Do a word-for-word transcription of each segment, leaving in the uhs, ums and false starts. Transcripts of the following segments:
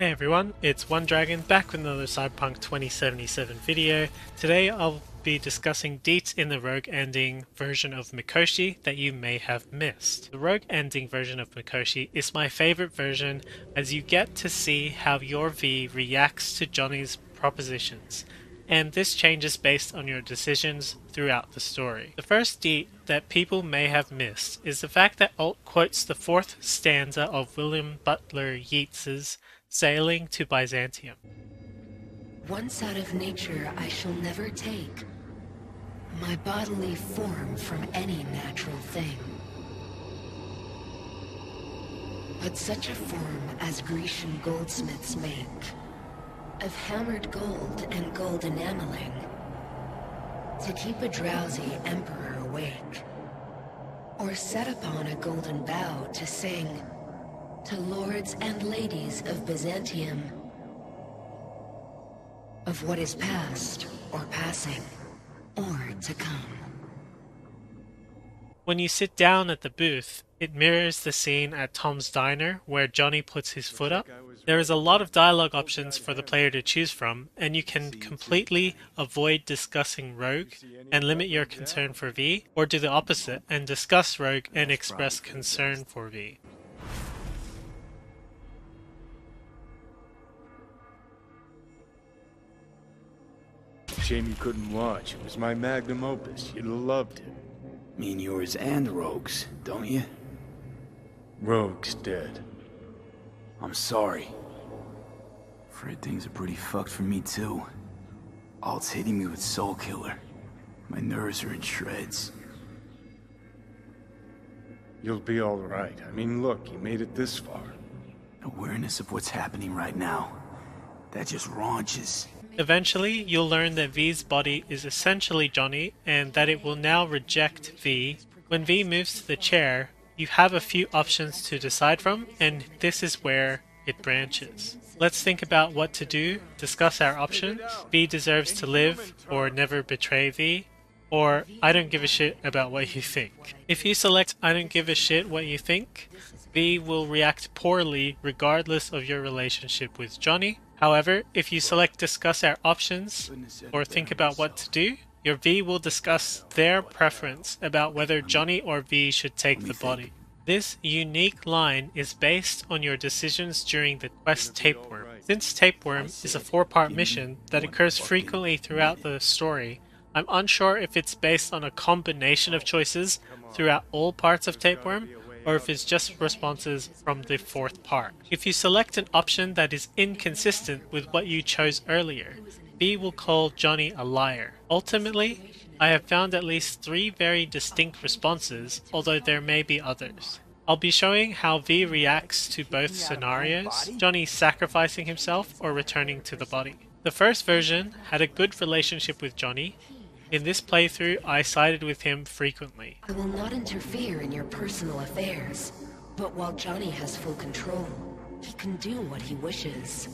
Hey everyone, it's One Dragon back with another Cyberpunk twenty seventy-seven video. Today I'll be discussing deets in the rogue ending version of Mikoshi that you may have missed. The rogue ending version of Mikoshi is my favorite version, as you get to see how your V reacts to Johnny's propositions, and this changes based on your decisions throughout the story. The first deet that people may have missed is the fact that Alt quotes the fourth stanza of William Butler Yeats's Sailing to Byzantium. Once out of nature I shall never take my bodily form from any natural thing, but such a form as Grecian goldsmiths make, of hammered gold and gold enameling, to keep a drowsy emperor awake, or set upon a golden bough to sing to lords and ladies of Byzantium, of what is past, or passing, or to come. When you sit down at the booth, it mirrors the scene at Tom's Diner where Johnny puts his foot up. There is a lot of dialogue options for the player to choose from, and you can completely avoid discussing rogue and limit your concern for V, or do the opposite and discuss rogue and express concern for V. Shame you couldn't watch. It was my magnum opus. You'd have loved it. Mean yours and Rogue's, don't you? Rogue's dead. I'm sorry. Afraid things are pretty fucked for me too. Alt's hitting me with Soul Killer. My nerves are in shreds. You'll be all right. I mean, look, you made it this far. Awareness of what's happening right now, that just raunches. Eventually, you'll learn that V's body is essentially Johnny, and that it will now reject V. When V moves to the chair, you have a few options to decide from, and this is where it branches. Let's think about what to do, discuss our options. V deserves to live, or never betray V, or I don't give a shit about what you think. If you select I don't give a shit what you think, V will react poorly regardless of your relationship with Johnny. However, if you select discuss our options or think about what to do, your V will discuss their preference about whether Johnny or V should take the body. This unique line is based on your decisions during the quest Tapeworm. Since Tapeworm is a four-part mission that occurs frequently throughout the story, I'm unsure if it's based on a combination of choices throughout all parts of Tapeworm, or if it's just responses from the fourth part. If you select an option that is inconsistent with what you chose earlier, V will call Johnny a liar. Ultimately, I have found at least three very distinct responses, although there may be others. I'll be showing how V reacts to both scenarios, Johnny sacrificing himself or returning to the body. The first version had a good relationship with Johnny. In this playthrough, I sided with him frequently. I will not interfere in your personal affairs, but while Johnny has full control, he can do what he wishes.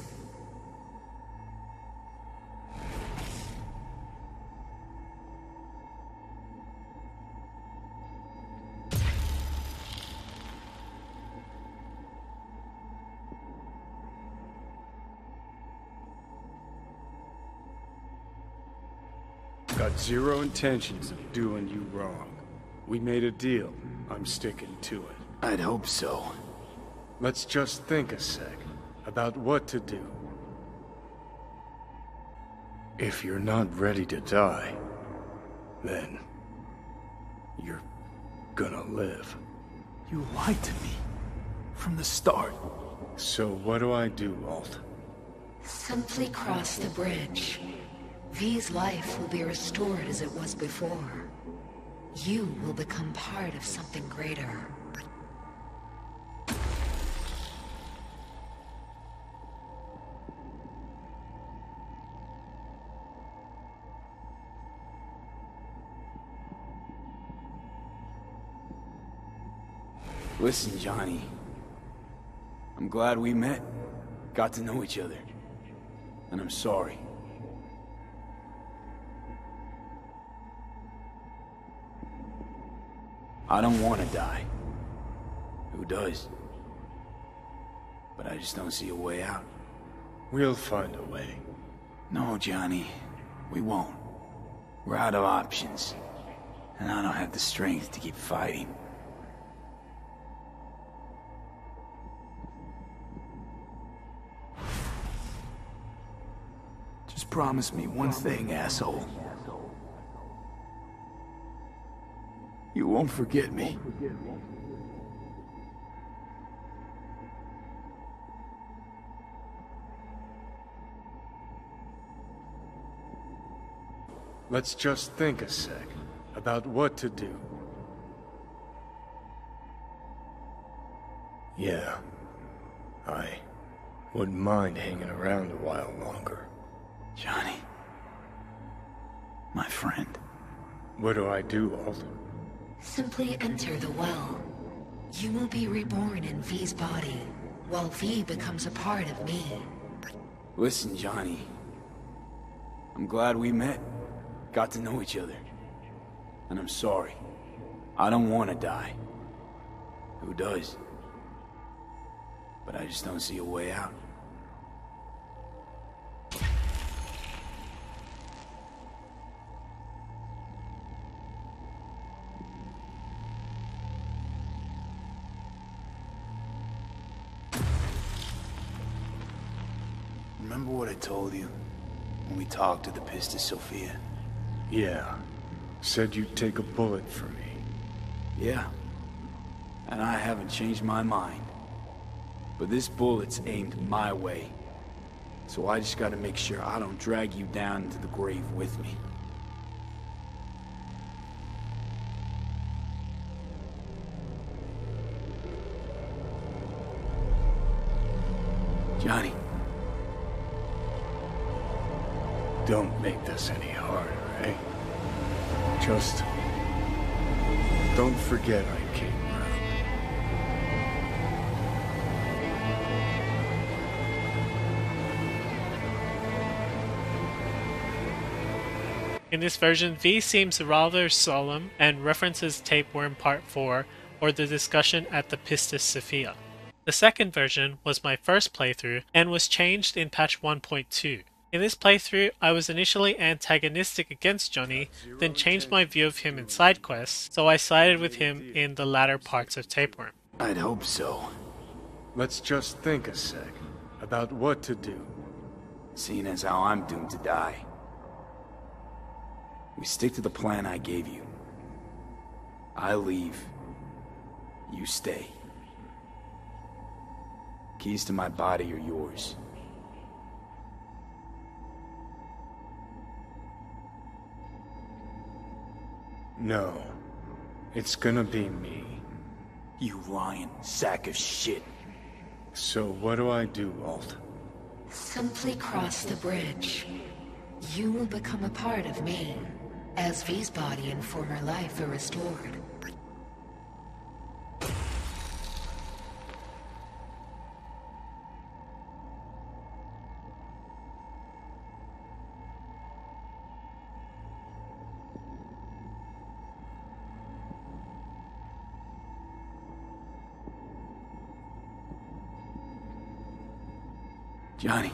Got zero intentions of doing you wrong. We made a deal. I'm sticking to it. I'd hope so. Let's just think a sec about what to do. If you're not ready to die, then you're gonna live. You lied to me from the start. So what do I do, Alt? Simply cross the bridge. V's life will be restored as it was before. You will become part of something greater. Listen, Johnny. I'm glad we met, got to know each other, and I'm sorry. I don't want to die. Who does? But I just don't see a way out. We'll find a way. No, Johnny. We won't. We're out of options. And I don't have the strength to keep fighting. Just promise me one thing, asshole. You won't forget me. Let's just think a sec about what to do. Yeah, I wouldn't mind hanging around a while longer. Johnny, my friend. What do I do, Alt? Simply enter the well. You will be reborn in V's body, while V becomes a part of me. Listen, Johnny. I'm glad we met, got to know each other. And I'm sorry. I don't want to die. Who does? But I just don't see a way out. Remember what I told you when we talked to the Pistis Sophia? Yeah. Said you'd take a bullet for me. Yeah. And I haven't changed my mind. But this bullet's aimed my way. So I just gotta make sure I don't drag you down into the grave with me. Johnny. Don't make this any harder, eh? Just... don't forget I came around. In this version, V seems rather solemn and references Tapeworm Part four, or the discussion at the Pistis Sophia. The second version was my first playthrough and was changed in patch one point two. In this playthrough, I was initially antagonistic against Johnny, then changed my view of him in side quests, so I sided with him in the latter parts of Tapeworm. I'd hope so. Let's just think a sec about what to do. Seeing as how I'm doomed to die, we stick to the plan I gave you. I leave. You stay. Keys to my body are yours. No. It's gonna be me. You lying sack of shit. So what do I do, Alt? Simply cross the bridge. You will become a part of me, as V's body and former life are restored. Johnny.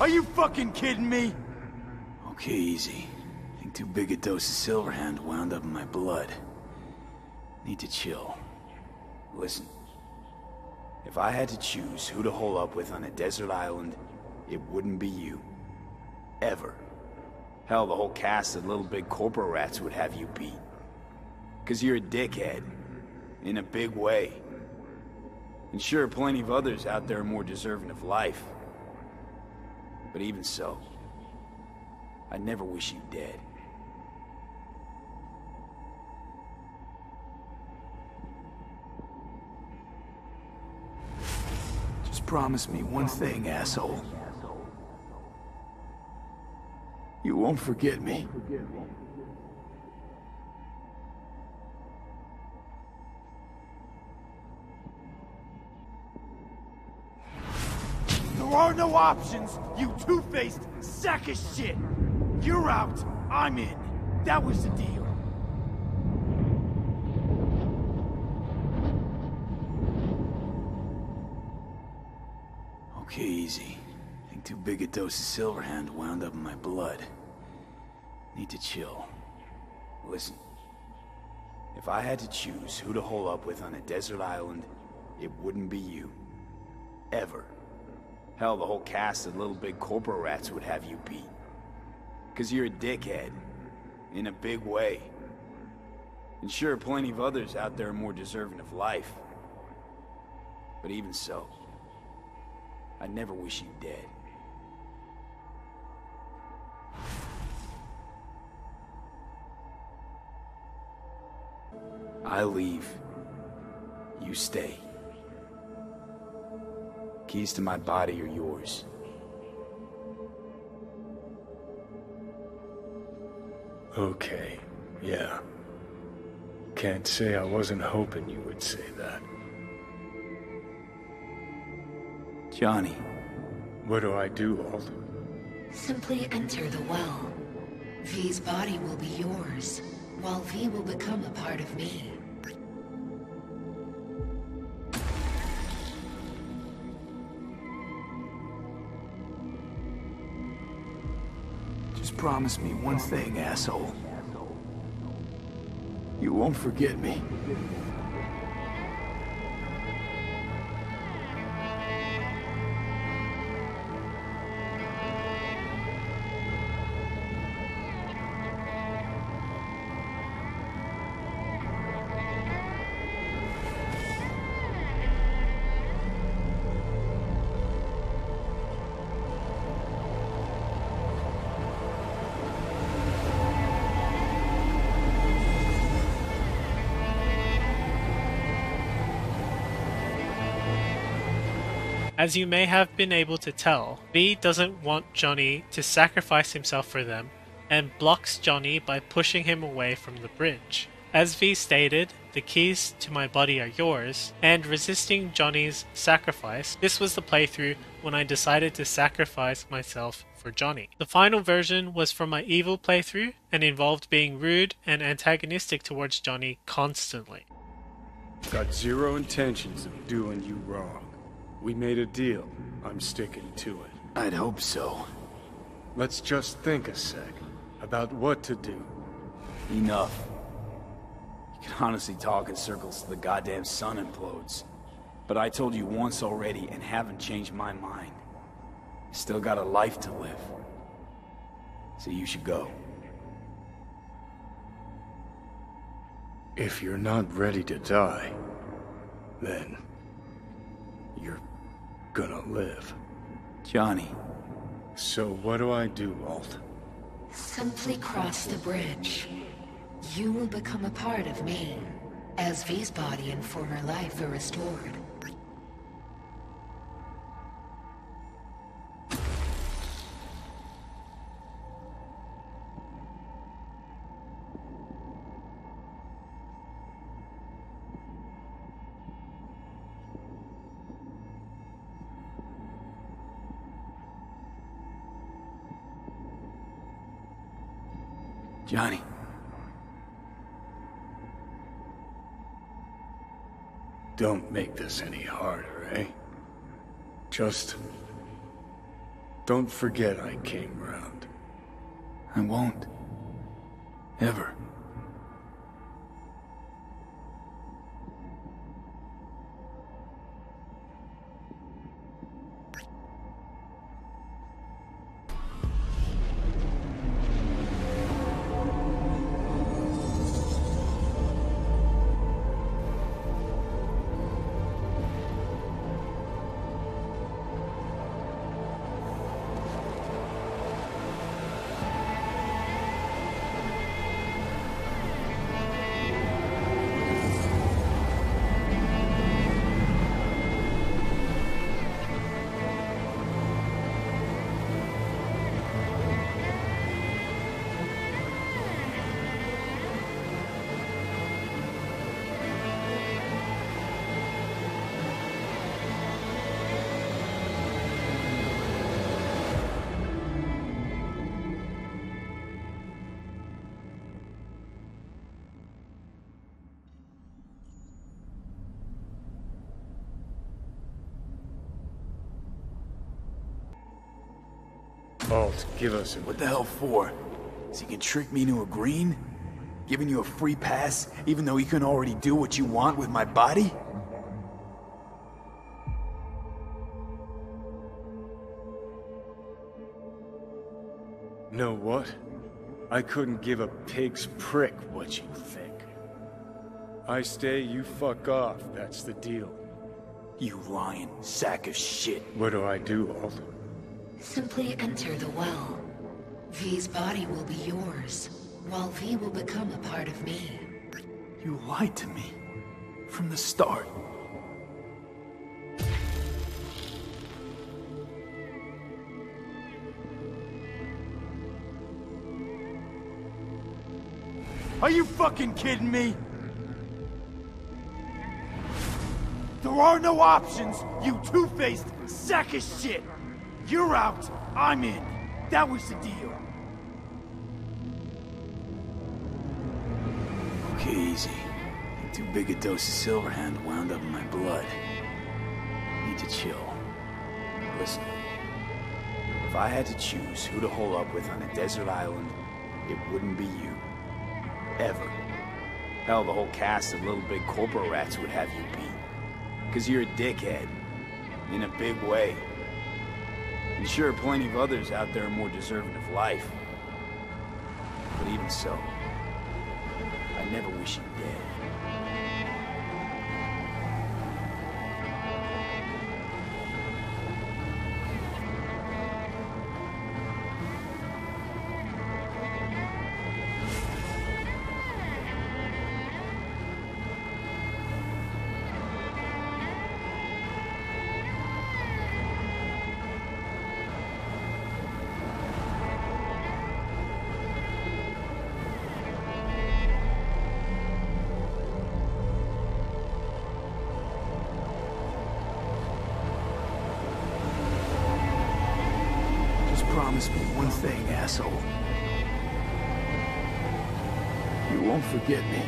Are you fucking kidding me? Okay, easy. I think too big a dose of Silverhand wound up in my blood. Need to chill. Listen. If I had to choose who to hole up with on a desert island, it wouldn't be you. Ever. Hell, the whole cast of Little Big Corpo Rats would have you beat. Because you're a dickhead. In a big way. And sure, plenty of others out there are more deserving of life. But even so, I never wish you dead. Just promise me one thing, asshole. You won't forget me. There are no options, you two-faced sack of shit! You're out, I'm in. That was the deal. Okay, easy. I think too big a dose of Silverhand wound up in my blood. Need to chill. Listen. If I had to choose who to hole up with on a desert island, it wouldn't be you. Ever. Hell, the whole cast of Little Big Corpo Rats would have you beat. Cause you're a dickhead. In a big way. And sure, plenty of others out there are more deserving of life. But even so, I never wish you dead. I leave. You stay. Keys to my body are yours. Okay, yeah. Can't say I wasn't hoping you would say that. Johnny. What do I do, Alt? Simply enter the well. V's body will be yours, while V will become a part of me. Just promise me one thing, asshole. You won't forget me. As you may have been able to tell, V doesn't want Johnny to sacrifice himself for them, and blocks Johnny by pushing him away from the bridge. As V stated, the keys to my body are yours, and resisting Johnny's sacrifice, this was the playthrough when I decided to sacrifice myself for Johnny. The final version was from my evil playthrough, and involved being rude and antagonistic towards Johnny constantly. Got zero intentions of doing you wrong. We made a deal. I'm sticking to it. I'd hope so. Let's just think a sec about what to do. Enough. You can honestly talk in circles till the goddamn sun implodes. But I told you once already and haven't changed my mind. Still got a life to live. So you should go. If you're not ready to die, then you're gonna live. Johnny. So what do I do, Alt? Simply cross the bridge. You will become a part of me, as V's body and former life are restored. Johnny. Don't make this any harder, eh? Just don't forget I came around. I won't. Ever. Alt, give us him. What the hell for? So you can trick me into agreeing? Giving you a free pass, even though you can already do what you want with my body? Know what? I couldn't give a pig's prick what you think. I stay, you fuck off, that's the deal. You lying sack of shit. What do I do, Alt? Simply enter the well. V's body will be yours, while V will become a part of me. You lied to me. From the start. Are you fucking kidding me? There are no options, you two-faced sack of shit! You're out, I'm in. That was the deal. Okay, easy. Too big a dose of Silverhand wound up in my blood. Need to chill. Listen, if I had to choose who to hole up with on a desert island, it wouldn't be you. Ever. Hell, the whole cast of Little Big Corpo Rats would have you beat. Cause you're a dickhead. In a big way. And sure, plenty of others out there are more deserving of life. But even so, I never wish you dead. Promise me one thing, asshole. You won't forget me.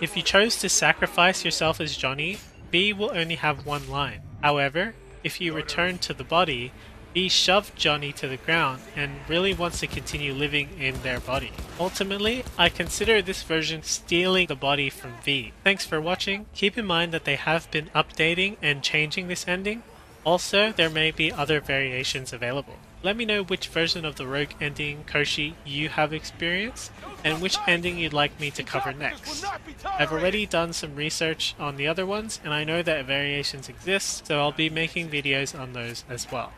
If you chose to sacrifice yourself as Johnny, V will only have one line. However, if you return to the body, V shoved Johnny to the ground and really wants to continue living in their body. Ultimately, I consider this version stealing the body from V. Thanks for watching. Keep in mind that they have been updating and changing this ending. Also, there may be other variations available. Let me know which version of the rogue ending, Mikoshi, you have experienced, and which ending you'd like me to cover next. I've already done some research on the other ones, and I know that variations exist, so I'll be making videos on those as well.